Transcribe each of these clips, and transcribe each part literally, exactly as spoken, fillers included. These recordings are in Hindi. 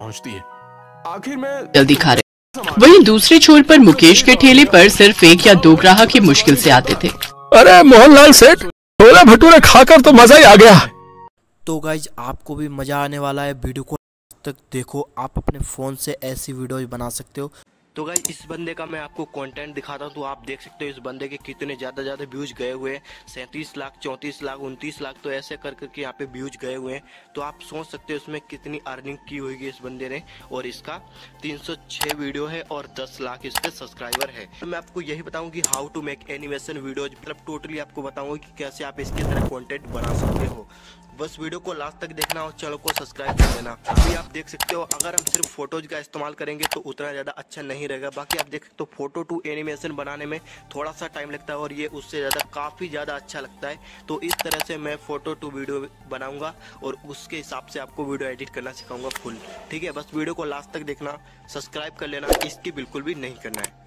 पहुंचती है। आखिर में जल्दी खा रहे। वहीं दूसरे छोर पर मुकेश के ठेले पर सिर्फ एक या दो ग्राहक ही मुश्किल से आते थे। अरे मोहनलाल सेठ, छोला भटूरा खाकर तो मजा ही आ गया। तो गाइज आपको भी मजा आने वाला है, वीडियो को तक देखो। आप अपने फोन से ऐसी वीडियो बना सकते हो। तो गाइज इस बंदे का मैं आपको कंटेंट दिखाता हूँ, तो आप देख सकते हो इस बंदे के कितने ज़्यादा ज़्यादा व्यूज़ गए हुए हैं। सैंतीस लाख, चौंतीस लाख, उनतीस लाख तो ऐसे कर करके यहाँ पे व्यूज़ गए हुए हैं। तो आप सोच सकते हो इसमें कितनी अर्निंग की होगी इस बंदे ने। और इसका तीन सौ छह वीडियो है और दस लाख इसके सब्सक्राइबर है। तो मैं आपको यही बताऊँ कि how to make animation videos, मतलब टोटली आपको बताऊँगा कि कैसे आप इसके तरह कॉन्टेंट बना सकते हो। बस वीडियो को लास्ट तक देखना और चैनल को सब्सक्राइब कर देना। अभी आप देख सकते हो अगर हम सिर्फ फोटोज का इस्तेमाल करेंगे तो उतना ज़्यादा अच्छा नहीं रहेगा। बाकी आप देख सकते हो फोटो टू एनिमेशन बनाने में थोड़ा सा टाइम लगता है और ये उससे ज़्यादा काफ़ी ज़्यादा अच्छा लगता है। तो इस तरह से मैं फ़ोटो टू वीडियो बनाऊँगा और उसके हिसाब से आपको वीडियो एडिट करना सिखाऊँगा फुल। ठीक है, बस वीडियो को लास्ट तक देखना, सब्सक्राइब कर लेना, इसकी बिल्कुल भी नहीं करना है।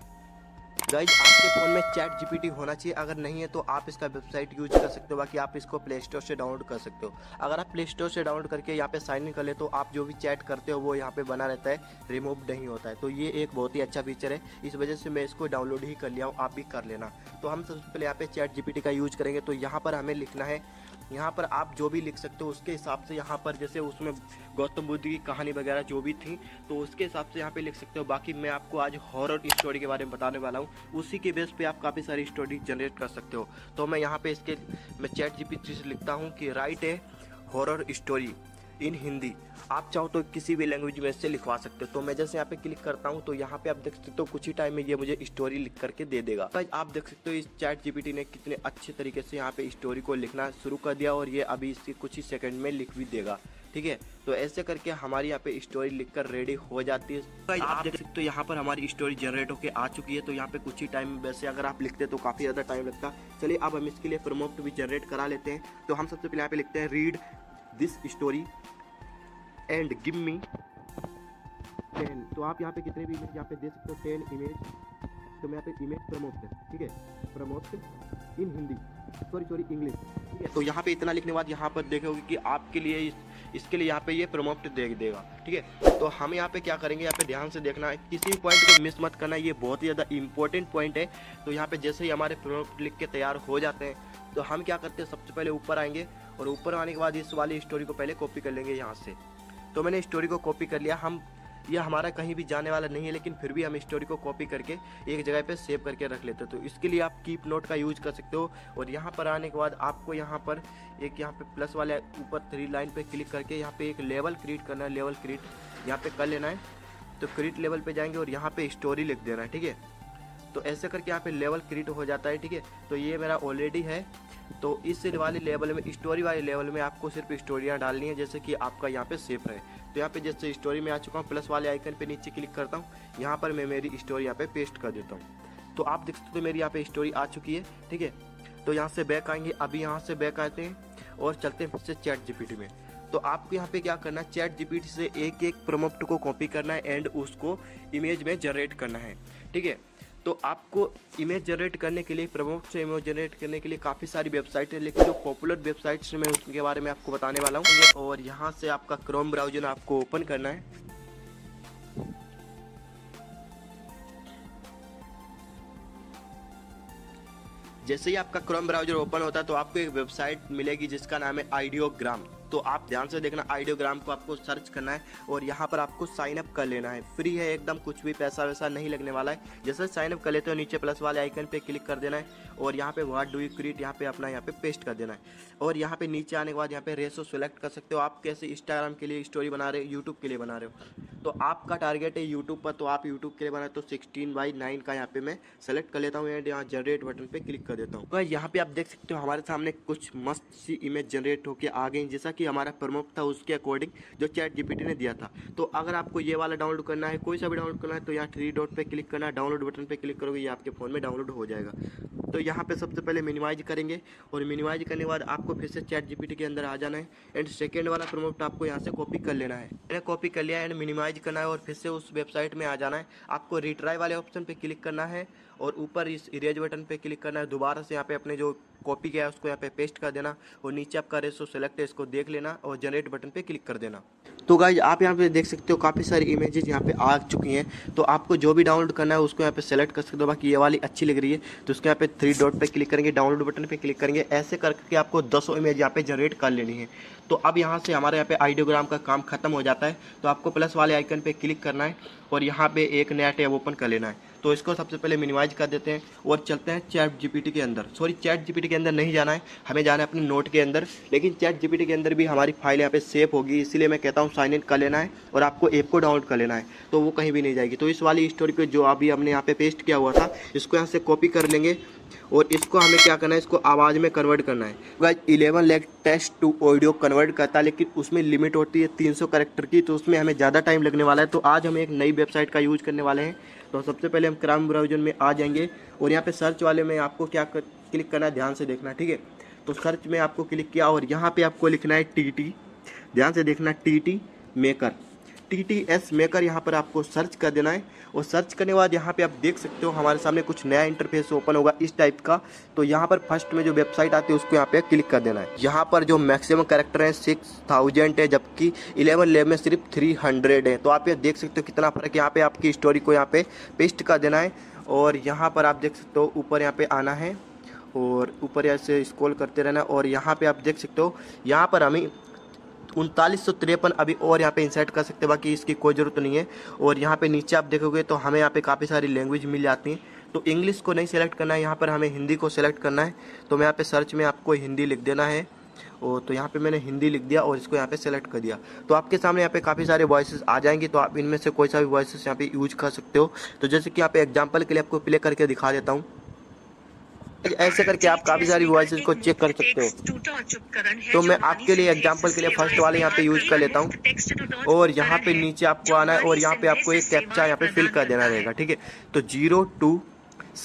गाइज आपके फ़ोन में चैट जीपीटी होना चाहिए, अगर नहीं है तो आप इसका वेबसाइट यूज कर सकते हो। बाकी आप इसको प्ले स्टोर से डाउनलोड कर सकते हो। अगर आप प्ले स्टोर से डाउनलोड करके यहाँ पे साइन इन कर ले तो आप जो भी चैट करते हो वो यहाँ पे बना रहता है, रिमूव नहीं होता है। तो ये एक बहुत ही अच्छा फीचर है, इस वजह से मैं इसको डाउनलोड ही कर लिया हूँ, आप भी कर लेना। तो हम सबसे पहले यहाँ पे चैट जीपीटी का यूज़ करेंगे। तो यहाँ पर हमें लिखना है, यहाँ पर आप जो भी लिख सकते हो उसके हिसाब से। यहाँ पर जैसे उसमें गौतम बुद्ध की कहानी वगैरह जो भी थी तो उसके हिसाब से यहाँ पे लिख सकते हो। बाकी मैं आपको आज हॉरर स्टोरी के बारे में बताने वाला हूँ, उसी के बेस पे आप काफ़ी सारी स्टोरी जनरेट कर सकते हो। तो मैं यहाँ पे इसके मैं चैट जीपीटी से लिखता हूँ कि write a horror story in Hindi. आप चाहो तो किसी भी लैंग्वेज में इससे लिखवा सकते हो। तो मैं जैसे यहाँ पे क्लिक करता हूँ तो यहाँ पे आप देख सकते हो कुछ ही टाइम में ये मुझे स्टोरी लिख करके दे देगा। तो आप देख सकते हो इस चैट जीपीटी ने कितने अच्छे तरीके से यहाँ पे स्टोरी को लिखना शुरू कर दिया और ये अभी इसके कुछ ही सेकंड में लिख भी देगा। ठीक है, तो ऐसे करके हमारी यहाँ पे स्टोरी लिखकर रेडी हो जाती है। तो आप देख सकते हो यहाँ पर हमारी स्टोरी जनरेट होकर आ चुकी है। तो यहाँ पे कुछ ही टाइम में, वैसे अगर आप लिखते तो काफ़ी ज़्यादा टाइम लगता। चलिए अब हम इसके लिए प्रॉम्प्ट भी जनरेट करा लेते हैं। तो हम सबसे पहले यहाँ पे लिखते हैं read this story and give me ten. तो आप यहाँ पे कितने भी इमेज यहाँ पे दे सकते हो, टेन इमेज। तो मैं यहाँ पे इमेज प्रमोट है, ठीक है, promote in Hindi, sorry sorry English, ठीक है। तो यहाँ पे इतना लिखने के बाद यहाँ पर देखोगे कि आपके लिए इस, इसके लिए यहाँ पे ये प्रमोट दे देगा। ठीक है, तो हम यहाँ पे क्या करेंगे, यहाँ पे ध्यान से देखना है, किसी भी पॉइंट को मिस मत करना, ये बहुत ही ज़्यादा इंपॉर्टेंट पॉइंट है। तो यहाँ पे जैसे ही हमारे प्रमोट लिख के तैयार हो जाते हैं तो हम क्या करते हैं, सबसे पहले ऊपर आएंगे और ऊपर आने के बाद इस वाली स्टोरी को पहले कॉपी कर लेंगे यहाँ से। तो मैंने स्टोरी को कॉपी कर लिया। हम यह हमारा कहीं भी जाने वाला नहीं है, लेकिन फिर भी हम स्टोरी को कॉपी करके एक जगह पे सेव करके रख लेते हो। तो इसके लिए आप कीप नोट का यूज़ कर सकते हो। और यहाँ पर आने के बाद आपको यहाँ पर एक यहाँ पे प्लस वाले ऊपर थ्री लाइन पे क्लिक करके यहाँ पे एक लेवल क्रिएट करना है। लेवल क्रिएट यहाँ पे कर लेना है। तो क्रिएट लेवल पे जाएंगे और यहाँ पे स्टोरी लिख देना है। ठीक है, तो ऐसे करके यहाँ पे लेवल क्रिएट हो जाता है। ठीक है, तो ये मेरा ऑलरेडी है। तो इस वाले लेवल में, स्टोरी वाले लेवल में आपको सिर्फ स्टोरियाँ डालनी है जैसे कि आपका यहाँ पे सेफ है। तो यहाँ पे जैसे स्टोरी में आ चुका हूँ, प्लस वाले आइकन पे नीचे क्लिक करता हूँ, यहाँ पर मैं मेरी स्टोरी यहाँ पे पेस्ट कर देता हूँ। तो आप देख सकते हो मेरी यहाँ पे स्टोरी आ चुकी है। ठीक है, तो यहाँ से बैक आएंगे, अभी यहाँ से बैक आते हैं और चलते हैं फिर से चैट जीपीटी में। तो आपको यहाँ पे क्या करना है, चैट जीपीटी से एक एक प्रॉम्प्ट को कॉपी करना है एंड उसको इमेज में जनरेट करना है। ठीक है, तो आपको इमेज जनरेट करने के लिए, प्रमोट से इमेज जनरेट करने के लिए काफ़ी सारी वेबसाइट है, लेकिन जो पॉपुलर वेबसाइट्स में उनके बारे में आपको बताने वाला हूँ। और यहाँ से आपका क्रोम ब्राउजर आपको ओपन करना है। जैसे ही आपका क्रोम ब्राउजर ओपन होता है तो आपको एक वेबसाइट मिलेगी जिसका नाम है आइडियोग्राम। तो आप ध्यान से देखना, आइडियोग्राम को आपको सर्च करना है और यहाँ पर आपको साइन अप कर लेना है। फ्री है एकदम, कुछ भी पैसा वैसा नहीं लगने वाला है। जैसे साइन अप कर लेते हो नीचे प्लस वाले आइकन पे क्लिक कर देना है और यहाँ पे व्हाट डू यू क्रिएट यहाँ पे अपना यहाँ पे पेस्ट कर देना है। और यहाँ पे नीचे आने के बाद यहाँ पे रेसो सेलेक्ट कर सकते हो। आप कैसे इंस्टाग्राम के लिए स्टोरी बना रहे हो, यूट्यूब के लिए बना रहे हो, तो आपका टारगेट है यूट्यूब पर, तो आप यूट्यूब के लिए बनाए। तो सिक्सटीन बाई नाइन का यहाँ पे मैं सेलेक्ट कर लेता हूँ एंड यहाँ जनरेट बटन पर क्लिक कर देता हूँ। तो यहाँ पे आप देख सकते हो हमारे सामने कुछ मस्त सी इमेज जनरेट होकर आ गई, जैसा कि हमारा प्रमोट था उसके अकॉर्डिंग जो चैट जीपीटी ने दिया था। तो अगर आपको ये वाला डाउनलोड करना है, कोई सा भी डाउनलोड करना है, तो यहाँ थ्री डॉट पे क्लिक करना है, डाउनलोड बटन पे क्लिक करोगे ये आपके फ़ोन में डाउनलोड हो जाएगा। तो यहाँ पे सबसे पहले मिनिमाइज करेंगे और मिनिमाइज करने के बाद आपको फिर से चैट जीपीटी के अंदर आ जाना है एंड सेकेंड वाला प्रमोट आपको यहाँ से कॉपी कर लेना है। मैंने कॉपी कर लिया एंड मिनिमाइज करना है और फिर से उस वेबसाइट में आ जाना है। आपको रिट्राई वाले ऑप्शन पर क्लिक करना है और ऊपर इस इरेज बटन पे क्लिक करना है। दोबारा से यहाँ पे अपने जो कॉपी किया है उसको यहाँ पे पेस्ट कर देना और नीचे आपका रेशो सेलेक्ट है इसको देख लेना और जनरेट बटन पे क्लिक कर देना। तो गाइज आप यहाँ पे देख सकते हो काफ़ी सारी इमेजेज यहाँ पे आ चुकी हैं। तो आपको जो भी डाउनलोड करना है उसको यहाँ पे सेलेक्ट कर सकते हो। बाकी ये वाली अच्छी लग रही है तो उसके यहाँ पे थ्री डॉट पे क्लिक करेंगे, डाउनलोड बटन पे क्लिक करेंगे। ऐसे करके आपको दसों इमेज यहाँ पे जनरेट कर लेनी है। तो अब यहाँ से हमारे यहाँ पे आइडियोग्राम का काम खत्म हो जाता है। तो आपको प्लस वाले आइकन पे क्लिक करना है और यहाँ पे एक नया टैब ओपन कर लेना है। तो इसको सबसे पहले मिनिमाइज कर देते हैं और चलते हैं चैट जीपीटी के अंदर। सॉरी चैट जीपीटी के अंदर नहीं जाना है, हमें जाना है अपने नोट के अंदर। लेकिन चैट जीपीटी के अंदर भी हमारी फाइल यहाँ पे सेव होगी, इसलिए मैं कहता हूँ साइन इन कर लेना है और आपको ऐप को डाउनलोड कर लेना है। तो वो कहीं भी नहीं जाएगी। तो इस वाली स्टोरी को जो अभी हमने यहाँ पे पेस्ट किया हुआ था इसको यहाँ से कॉपी कर लेंगे और इसको हमें क्या करना है, इसको आवाज़ में कन्वर्ट करना है। Guys ElevenLabs text to audio convert करता है, लेकिन उसमें लिमिट होती है तीन सौ कैरेक्टर की। तो उसमें हमें ज़्यादा टाइम लगने वाला है। तो आज हम एक नई वेबसाइट का यूज़ करने वाले हैं। तो सबसे पहले हम क्राम ब्राउज़र में आ जाएंगे और यहाँ पे सर्च वाले में आपको क्या कर, क्लिक करना है, ध्यान से देखना, ठीक है। तो सर्च में आपको क्लिक किया और यहाँ पर आपको लिखना है टी टी, ध्यान से देखना, T T maker, T T S maker. यहाँ पर आपको सर्च कर देना है और सर्च करने के बाद यहाँ पे आप देख सकते हो हमारे सामने कुछ नया इंटरफेस ओपन होगा इस टाइप का। तो यहाँ पर फर्स्ट में जो वेबसाइट आती है उसको यहाँ पे क्लिक कर देना है। यहाँ पर जो मैक्सिमम कैरेक्टर हैं सिक्स थाउजेंड है, जबकि इलेवन लैब में सिर्फ थ्री हंड्रेड है। तो आप ये देख सकते हो कितना फ़र्क। यहाँ पर आपकी स्टोरी को यहाँ पे पेस्ट कर देना है और यहाँ पर आप देख सकते हो ऊपर यहाँ पर आना है और ऊपर ऐसे स्क्रॉल करते रहना और यहाँ पर आप देख सकते हो यहाँ पर हमें उनतालीस सौ तिरपन अभी और यहाँ पे इंसर्ट कर सकते हैं, बाकी इसकी कोई ज़रूरत नहीं है। और यहाँ पे नीचे आप देखोगे तो हमें यहाँ पे काफ़ी सारी लैंग्वेज मिल जाती हैं। तो इंग्लिश को नहीं सेलेक्ट करना है, यहाँ पर हमें हिंदी को सेलेक्ट करना है। तो मैं यहाँ पे सर्च में आपको हिंदी लिख देना है और तो यहाँ पे मैंने हिंदी लिख दिया और इसको यहाँ पे सेलेक्ट कर दिया। तो आपके सामने यहाँ पे काफ़ी सारे वॉइसेस आ जाएंगे। तो आप इनमें से कोई सा भी वॉइसेस यहाँ पे यूज कर सकते हो। तो जैसे कि यहाँ पे एग्जाम्पल के लिए आपको प्ले करके दिखा देता हूँ। ऐसे करके आप काफ़ी सारी वॉइसेस को चेक कर सकते हो। तो मैं आपके लिए एग्जांपल के लिए फर्स्ट वाले यहाँ पे यूज कर लेता हूँ और यहाँ पे नीचे आपको आना है और यहाँ पे आपको एक कैप्चा यहाँ पे फिल कर देना रहेगा, ठीक है। तो जीरो टू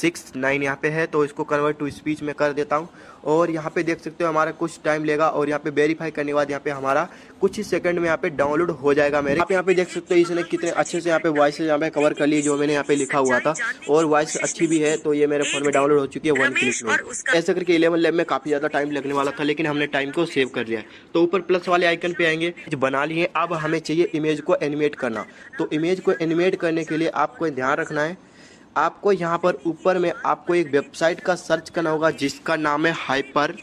सिक्स नाइन यहाँ पे है तो इसको कन्वर्ट टू स्पीच में कर देता हूँ और यहाँ पे देख सकते हो हमारा कुछ टाइम लेगा और यहाँ पे वेरीफाई करने के बाद यहाँ पे हमारा कुछ ही सेकंड में यहाँ पे डाउनलोड हो जाएगा। मेरे आप यहाँ पे देख सकते हो इसने कितने अच्छे से यहाँ पे वॉइस यहाँ पे कवर कर ली जो मैंने यहाँ पे लिखा हुआ था और वॉइस अच्छी भी है। तो ये मेरे फोन में डाउनलोड हो चुकी है वन क्लिक में। ऐसे करके इलेवन लैब में काफ़ी ज़्यादा टाइम लगने वाला था लेकिन हमने टाइम को सेव कर लिया। तो ऊपर प्लस वाले आइकन पे आएंगे, बना लिए। अब हमें चाहिए इमेज को एनिमेट करना। तो इमेज को एनिमेट करने के लिए आपको ध्यान रखना है, आपको यहाँ पर ऊपर में आपको एक वेबसाइट का सर्च करना होगा जिसका नाम है Hyper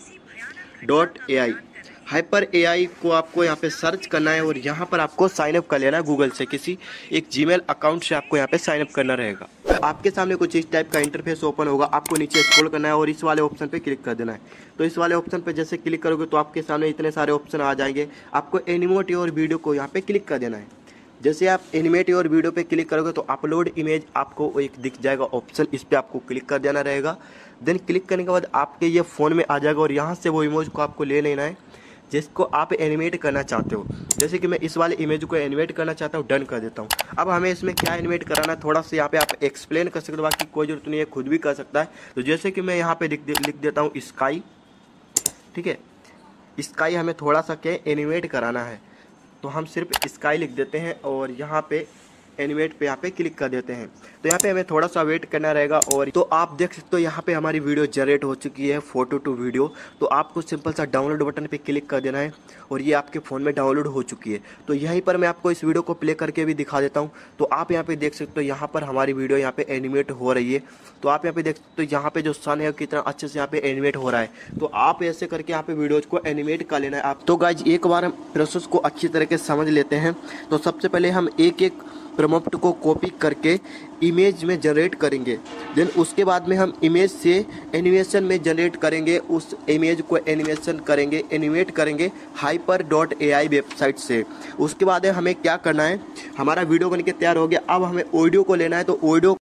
dot A I. Hyper A I को आपको यहाँ पे सर्च करना है और यहाँ पर आपको साइन अप कर लेना है गूगल से, किसी एक जीमेल अकाउंट से आपको यहाँ पे साइन अप करना रहेगा। आपके सामने कुछ इस टाइप का इंटरफेस ओपन होगा। आपको नीचे स्क्रॉल करना है और इस वाले ऑप्शन पे क्लिक कर देना है। तो इस वाले ऑप्शन पे जैसे क्लिक करोगे तो आपके सामने इतने सारे ऑप्शन आ जाएंगे। आपको एनिमेट योर वीडियो को यहाँ पे क्लिक कर देना है। जैसे आप एनिमेट और वीडियो पे क्लिक करोगे तो अपलोड इमेज आपको एक दिख जाएगा ऑप्शन, इस पर आपको क्लिक कर देना रहेगा। देन क्लिक करने के बाद आपके ये फ़ोन में आ जाएगा और यहाँ से वो इमेज को आपको ले लेना है जिसको आप एनिमेट करना चाहते हो। जैसे कि मैं इस वाले इमेज को एनिमेट करना चाहता हूँ, डन कर देता हूँ। अब हमें इसमें क्या एनिमेट कराना थोड़ा सा यहाँ पे आप एक्सप्लेन कर सकते हो, बाकी कोई जरूरत नहीं है, खुद भी कर सकता है। तो जैसे कि मैं यहाँ पर लिख दे, लिख देता हूँ स्काई, ठीक है। स्काई हमें थोड़ा सा क्या एनिमेट कराना है तो हम सिर्फ स्काई लिख देते हैं और यहाँ पे एनिमेट पे यहाँ पे क्लिक कर देते हैं। तो यहाँ पे हमें थोड़ा सा वेट करना रहेगा और तो आप देख सकते हो यहाँ पे हमारी वीडियो जनरेट हो चुकी है, फोटो टू वीडियो। तो आपको सिंपल सा डाउनलोड बटन पे क्लिक कर देना है और ये आपके फ़ोन में डाउनलोड हो चुकी है। तो यहीं पर मैं आपको इस वीडियो को प्ले करके भी दिखा देता हूँ। तो आप यहाँ पे देख सकते हो यहाँ पर हमारी वीडियो यहाँ पे एनिमेट हो रही है। तो आप यहाँ पे देख सकते हो यहाँ पे जो सन है कितना अच्छे से यहाँ पे एनिमेट हो रहा है। तो आप ऐसे करके यहाँ पे वीडियोज़ को एनिमेट कर लेना है आप। तो गाइज एक बार हम प्रोसेस को अच्छी तरीके से समझ लेते हैं। तो सबसे पहले हम एक एक प्रॉम्प्ट को कॉपी करके इमेज में जनरेट करेंगे। देन उसके बाद में हम इमेज से एनिमेशन में जनरेट करेंगे, उस इमेज को एनिमेशन करेंगे, एनिमेट करेंगे Hyper dot A I website से। उसके बाद हमें क्या करना है, हमारा वीडियो बन के तैयार हो गया। अब हमें ऑडियो को लेना है। तो ऑडियो